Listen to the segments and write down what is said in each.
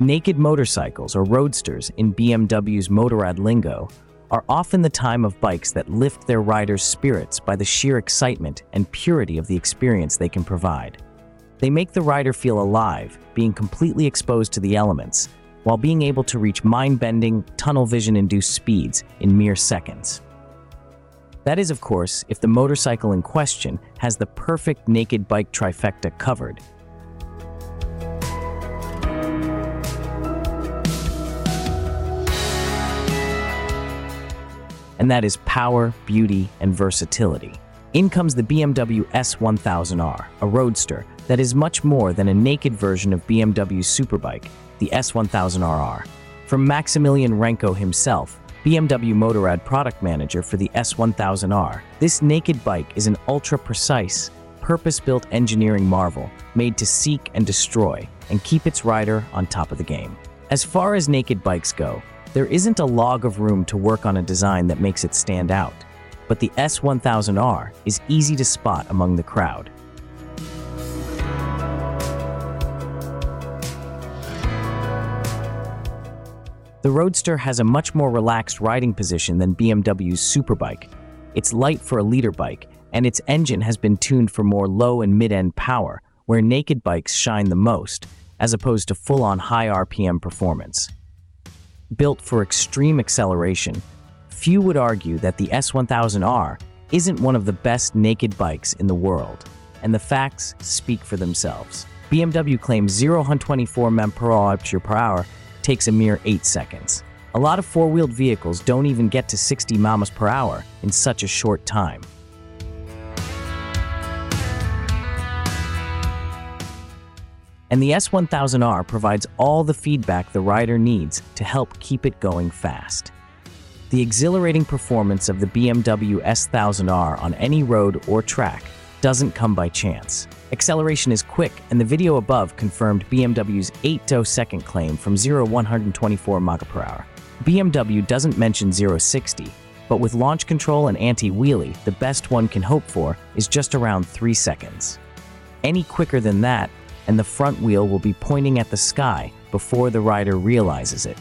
Naked motorcycles, or roadsters in BMW's Motorrad lingo, are often the type of bikes that lift their riders' spirits by the sheer excitement and purity of the experience they can provide. They make the rider feel alive, being completely exposed to the elements, while being able to reach mind-bending, tunnel vision-induced speeds in mere seconds. That is, of course, if the motorcycle in question has the perfect naked bike trifecta covered. And that is power, beauty, and versatility. In comes the BMW S1000R, a roadster that is much more than a naked version of BMW's superbike, the S1000RR. From Maximilian Renko himself, BMW Motorrad product manager for the S1000R, this naked bike is an ultra-precise, purpose-built engineering marvel made to seek and destroy and keep its rider on top of the game. As far as naked bikes go, there isn't a log of room to work on a design that makes it stand out, but the S1000R is easy to spot among the crowd. The Roadster has a much more relaxed riding position than BMW's Superbike. It's light for a leader bike, and its engine has been tuned for more low and mid-end power, where naked bikes shine the most, as opposed to full-on high RPM performance. Built for extreme acceleration, few would argue that the S1000R isn't one of the best naked bikes in the world, and the facts speak for themselves. BMW claims 0-124 mph takes a mere 8 seconds. A lot of four-wheeled vehicles don't even get to 60 mph in such a short time. And the S1000R provides all the feedback the rider needs to help keep it going fast. The exhilarating performance of the BMW S1000R on any road or track doesn't come by chance. Acceleration is quick, and the video above confirmed BMW's 8-0-second claim from 0-124 mph. BMW doesn't mention 0-60, but with launch control and anti-wheelie, the best one can hope for is just around 3 seconds. Any quicker than that, and the front wheel will be pointing at the sky before the rider realizes it.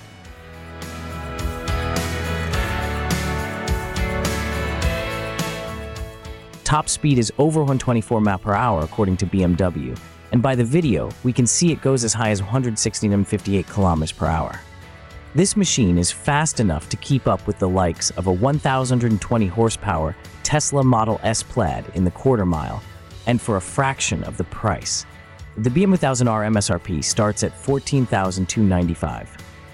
Top speed is over 124 mph according to BMW, and by the video, we can see it goes as high as 160-158 km/h. This machine is fast enough to keep up with the likes of a 1,020 horsepower Tesla Model S Plaid in the quarter mile, and for a fraction of the price. The BMW 1000R MSRP starts at $14,295.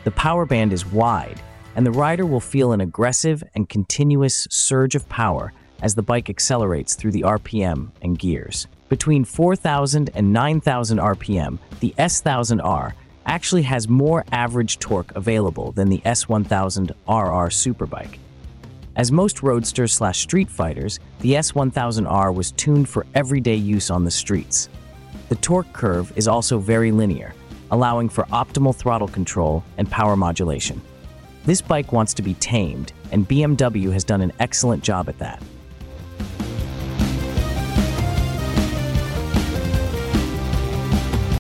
The power band is wide, and the rider will feel an aggressive and continuous surge of power as the bike accelerates through the RPM and gears. Between 4,000 and 9,000 RPM, the S1000R actually has more average torque available than the S1000RR Superbike. As most roadsters/street fighters, the S1000R was tuned for everyday use on the streets. The torque curve is also very linear, allowing for optimal throttle control and power modulation. This bike wants to be tamed, and BMW has done an excellent job at that.